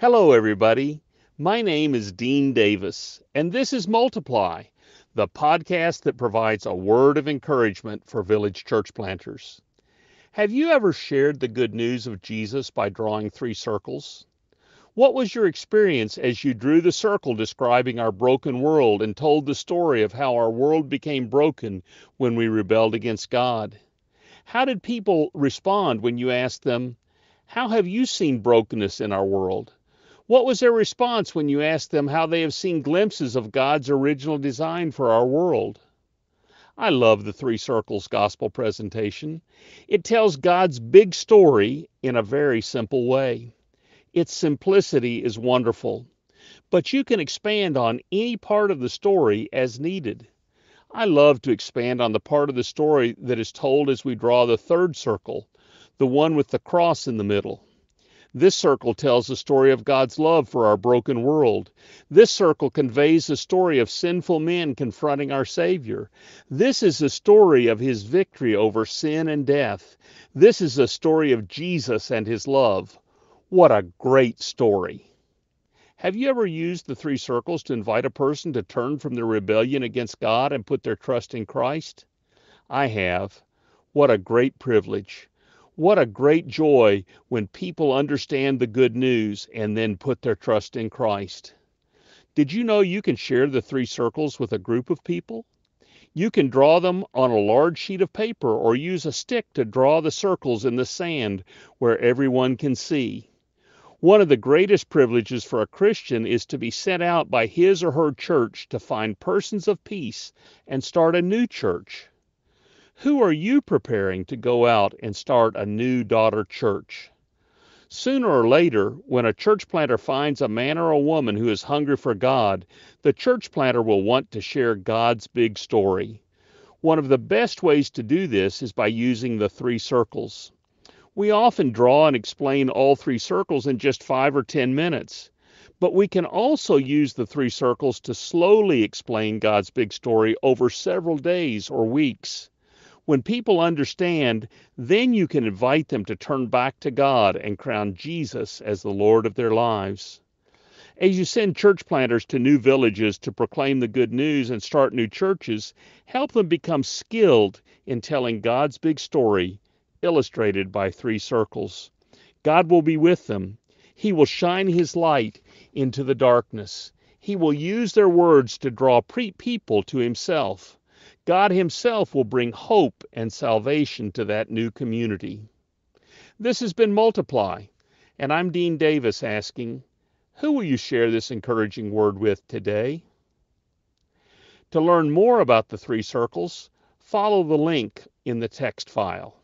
Hello, everybody. My name is Dean Davis, and this is Multiply, the podcast that provides a word of encouragement for village church planters. Have you ever shared the good news of Jesus by drawing three circles? What was your experience as you drew the circle describing our broken world and told the story of how our world became broken when we rebelled against God? How did people respond when you asked them, "How have you seen brokenness in our world?" What was their response when you asked them how they have seen glimpses of God's original design for our world? I love the Three Circles Gospel Presentation. It tells God's big story in a very simple way. Its simplicity is wonderful, but you can expand on any part of the story as needed. I love to expand on the part of the story that is told as we draw the third circle, the one with the cross in the middle. This circle tells the story of God's love for our broken world. This circle conveys the story of sinful men confronting our Savior. This is the story of his victory over sin and death. This is the story of Jesus and his love. What a great story. Have you ever used the three circles to invite a person to turn from their rebellion against God and put their trust in Christ? I have. What a great privilege. What a great joy when people understand the good news and then put their trust in Christ. Did you know you can share the three circles with a group of people? You can draw them on a large sheet of paper or use a stick to draw the circles in the sand where everyone can see. One of the greatest privileges for a Christian is to be sent out by his or her church to find persons of peace and start a new church. Who are you preparing to go out and start a new daughter church? Sooner or later, when a church planter finds a man or a woman who is hungry for God, the church planter will want to share God's big story. One of the best ways to do this is by using the three circles. We often draw and explain all three circles in just 5 or 10 minutes. But we can also use the three circles to slowly explain God's big story over several days or weeks. When people understand, then you can invite them to turn back to God and crown Jesus as the Lord of their lives. As you send church planters to new villages to proclaim the good news and start new churches, help them become skilled in telling God's big story, illustrated by three circles. God will be with them. He will shine his light into the darkness. He will use their words to draw people to himself. God himself will bring hope and salvation to that new community. This has been Multiply, and I'm Dean Davis asking, who will you share this encouraging word with today? To learn more about the three circles, follow the link in the text file.